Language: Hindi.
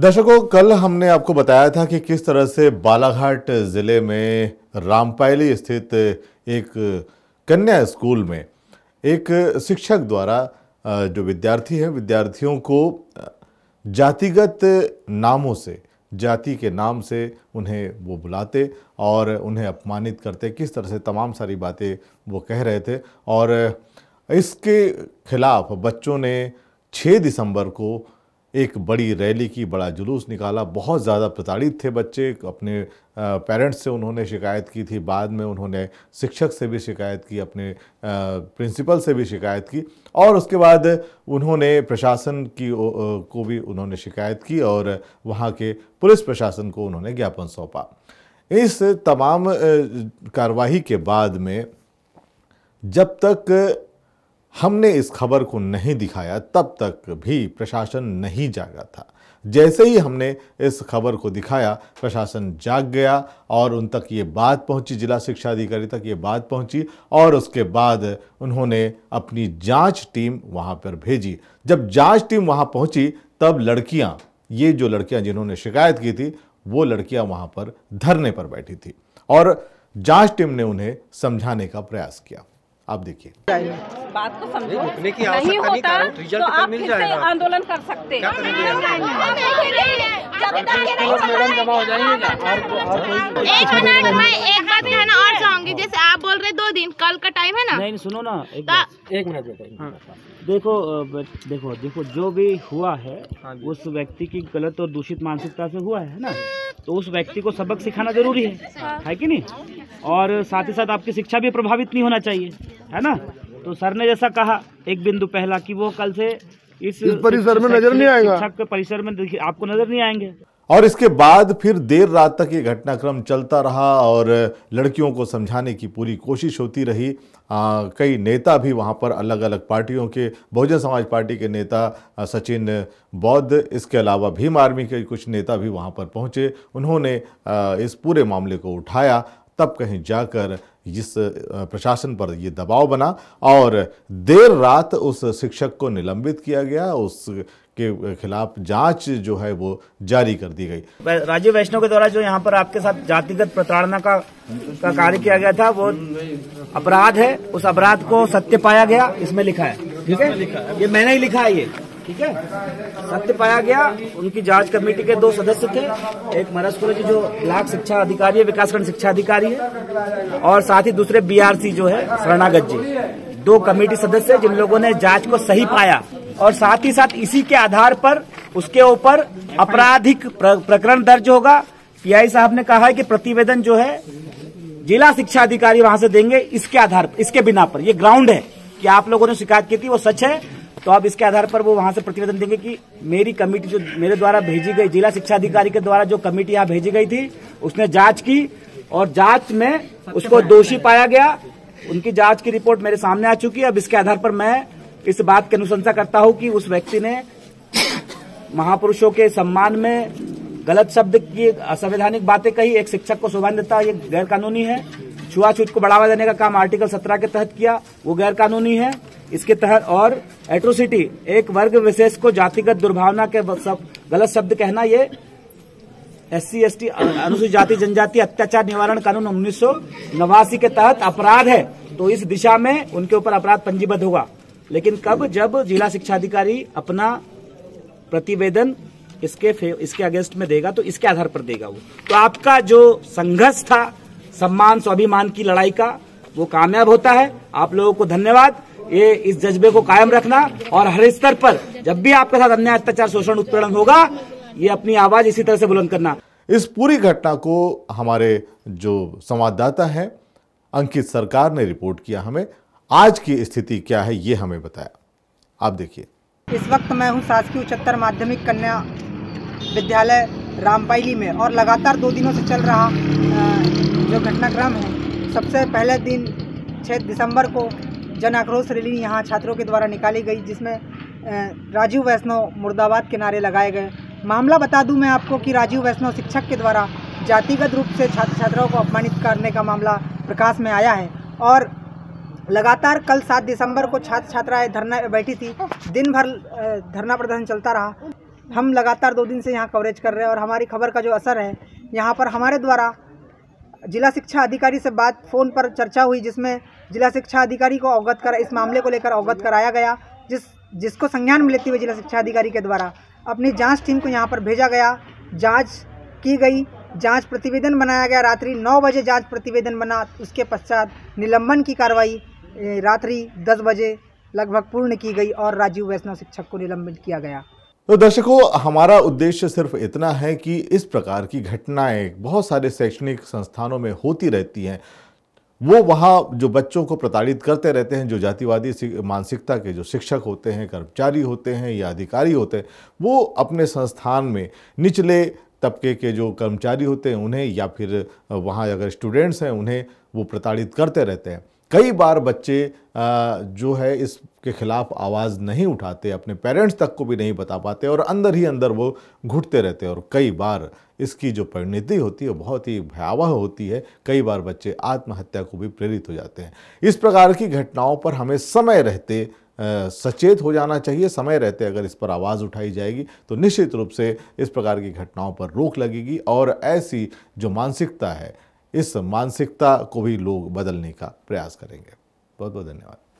दर्शकों, कल हमने आपको बताया था कि किस तरह से बालाघाट ज़िले में रामपायली स्थित एक कन्या स्कूल में एक शिक्षक द्वारा जो विद्यार्थी हैं, विद्यार्थियों को जातिगत नामों से, जाति के नाम से उन्हें वो बुलाते और उन्हें अपमानित करते, किस तरह से तमाम सारी बातें वो कह रहे थे। और इसके खिलाफ बच्चों ने 6 दिसंबर को एक बड़ी रैली की, बड़ा जुलूस निकाला। बहुत ज़्यादा प्रताड़ित थे बच्चे, अपने पेरेंट्स से उन्होंने शिकायत की थी, बाद में उन्होंने शिक्षक से भी शिकायत की, अपने प्रिंसिपल से भी शिकायत की और उसके बाद उन्होंने प्रशासन की को भी उन्होंने शिकायत की और वहाँ के पुलिस प्रशासन को उन्होंने ज्ञापन सौंपा। इस तमाम कार्रवाई के बाद में जब तक हमने इस खबर को नहीं दिखाया तब तक भी प्रशासन नहीं जागा था। जैसे ही हमने इस खबर को दिखाया प्रशासन जाग गया और उन तक ये बात पहुंची, जिला शिक्षा अधिकारी तक ये बात पहुंची और उसके बाद उन्होंने अपनी जांच टीम वहां पर भेजी। जब जांच टीम वहां पहुंची तब लड़कियां, ये जो लड़कियां जिन्होंने शिकायत की थी, वो लड़कियां वहां पर धरने पर बैठी थी और जाँच टीम ने उन्हें समझाने का प्रयास किया। आप देखिए, बात को समझो, नहीं होता तो आप फिर से आंदोलन कर सकते हैं। एक मिनट, मैं एक बात कहना और चाहूंगी। जैसे आप बोल रहे 2 दिन, कल का टाइम है ना। नहीं सुनो ना, एक मिनट देखो, देखो देखो जो भी हुआ है उस व्यक्ति की गलत और दूषित मानसिकता से हुआ है ना, तो उस व्यक्ति को सबक सिखाना जरूरी है कि नहीं। और साथ ही साथ आपकी शिक्षा भी प्रभावित नहीं होना चाहिए, है ना। तो सर ने जैसा कहा एक बिंदु पहला कि वो कल से इस परिसर में नजर नहीं आएगा, शिक्षक के परिसर में आपको नजर नहीं आएंगे। और इसके बाद फिर देर रात तक ये घटनाक्रम चलता रहा और लड़कियों को समझाने की पूरी कोशिश होती रही। कई नेता भी वहाँ पर, अलग अलग पार्टियों के, बहुजन समाज पार्टी के नेता सचिन बौद्ध, इसके अलावा भीम आर्मी के कुछ नेता भी वहाँ पर पहुँचे। उन्होंने इस पूरे मामले को उठाया, तब कहीं जाकर इस प्रशासन पर ये दबाव बना और देर रात उस शिक्षक को निलंबित किया गया, उसके खिलाफ जांच जो है वो जारी कर दी गई। राजीव वैष्णव के द्वारा जो यहाँ पर आपके साथ जातिगत प्रताड़ना का कार्य किया गया था, वो अपराध है। उस अपराध को सत्य पाया गया, इसमें लिखा है, ठीक है, ये मैंने ही लिखा है, ये ठीक है, सत्य पाया गया। उनकी जांच कमेटी के 2 सदस्य थे, एक मरसपुर की जो ब्लॉक शिक्षा अधिकारी है, विकासखंड शिक्षा अधिकारी है, और साथ ही दूसरे बीआरसी जो है शरणागत जी, 2 कमेटी सदस्य जिन लोगों ने जांच को सही पाया। और साथ ही साथ इसी के आधार पर उसके ऊपर आपराधिक प्रकरण दर्ज होगा। पीआई साहब ने कहा है कि प्रतिवेदन जो है जिला शिक्षा अधिकारी वहां से देंगे। इसके आधार पर, इसके बिना पर, यह ग्राउंड है कि आप लोगों ने शिकायत की थी, वो सच है, तो अब इसके आधार पर वो वहां से प्रतिवेदन देंगे कि मेरी कमेटी जो मेरे द्वारा भेजी गई, जिला शिक्षा अधिकारी के द्वारा जो कमेटी यहाँ भेजी गई थी, उसने जांच की और जांच में उसको दोषी पाया गया। उनकी जांच की रिपोर्ट मेरे सामने आ चुकी है। अब इसके आधार पर मैं इस बात की अनुशंसा करता हूं कि उस व्यक्ति ने महापुरुषों के सम्मान में गलत शब्द की, असंवैधानिक बातें कही, एक शिक्षक को शोभन देता, ये गैर कानूनी है। छुआछूत को बढ़ावा देने का काम आर्टिकल 17 के तहत किया, वो गैर कानूनी है। इसके तहत और एट्रोसिटी, एक वर्ग विशेष को जातिगत दुर्भावना के गलत शब्द कहना, ये SC ST अनुसूचित जाति जनजाति अत्याचार निवारण कानून 1989 के तहत अपराध है। तो इस दिशा में उनके ऊपर अपराध पंजीबद्ध होगा। लेकिन कब? जब जिला शिक्षा अधिकारी अपना प्रतिवेदन इसके अगेंस्ट में देगा, तो इसके आधार पर देगा वो। तो आपका जो संघर्ष था सम्मान स्वाभिमान की लड़ाई का, वो कामयाब होता है। आप लोगों को धन्यवाद। ये इस जज्बे को कायम रखना और हर स्तर पर जब भी आपके साथ अन्याय अत्याचार शोषण उत्पीड़न होगा, ये अपनी आवाज इसी तरह से बुलंद करना। इस पूरी घटना को हमारे जो संवाददाता हैं अंकित सरकार ने रिपोर्ट किया, हमें आज की स्थिति क्या है ये हमें बताया। आप देखिए। इस वक्त मैं हूँ शासकीय उच्चतर माध्यमिक कन्या विद्यालय रामपायली में, और लगातार 2 दिनों से चल रहा जो घटनाक्रम है, सबसे पहले दिन 6 दिसंबर को जन आक्रोश रैली यहाँ छात्रों के द्वारा निकाली गई, जिसमें राजीव वैष्णव मुर्दाबाद के नारे लगाए गए। मामला बता दूं मैं आपको कि राजीव वैष्णव शिक्षक के द्वारा जातिगत रूप से छात्र छात्राओं को अपमानित करने का मामला प्रकाश में आया है। और लगातार कल 7 दिसंबर को छात्र छात्राएँ धरना बैठी थी, दिन भर धरना प्रदर्शन चलता रहा। हम लगातार 2 दिन से यहाँ कवरेज कर रहे हैं और हमारी खबर का जो असर है यहाँ पर हमारे द्वारा जिला शिक्षा अधिकारी से बात फ़ोन पर चर्चा हुई, जिसमें जिला शिक्षा अधिकारी को अवगत करा, इस मामले को लेकर अवगत कराया गया, जिसको संज्ञान में लेते हुए जिला शिक्षा अधिकारी के द्वारा अपनी जांच टीम को यहाँ पर भेजा गया। जांच की गई, जांच प्रतिवेदन बनाया गया, रात्रि 9 बजे जांच प्रतिवेदन बना, उसके पश्चात निलंबन की कार्रवाई रात्रि 10 बजे लगभग पूर्ण की गई और राजीव वैष्णव शिक्षक को निलंबित किया गया। तो दर्शकों, हमारा उद्देश्य सिर्फ इतना है कि इस प्रकार की घटनाएं बहुत सारे शैक्षणिक संस्थानों में होती रहती हैं। वो वहाँ जो बच्चों को प्रताड़ित करते रहते हैं, जो जातिवादी मानसिकता के जो शिक्षक होते हैं, कर्मचारी होते हैं या अधिकारी होते हैं, वो अपने संस्थान में निचले तबके के जो कर्मचारी होते हैं उन्हें, या फिर वहाँ अगर स्टूडेंट्स हैं उन्हें वो प्रताड़ित करते रहते हैं। कई बार बच्चे जो है इसके खिलाफ आवाज़ नहीं उठाते, अपने पेरेंट्स तक को भी नहीं बता पाते और अंदर ही अंदर वो घुटते रहते हैं और कई बार इसकी जो परिणति होती है बहुत ही भयावह होती है। कई बार बच्चे आत्महत्या को भी प्रेरित हो जाते हैं। इस प्रकार की घटनाओं पर हमें समय रहते सचेत हो जाना चाहिए। समय रहते अगर इस पर आवाज़ उठाई जाएगी तो निश्चित रूप से इस प्रकार की घटनाओं पर रोक लगेगी और ऐसी जो मानसिकता है, इस मानसिकता को भी लोग बदलने का प्रयास करेंगे। बहुत बहुत धन्यवाद।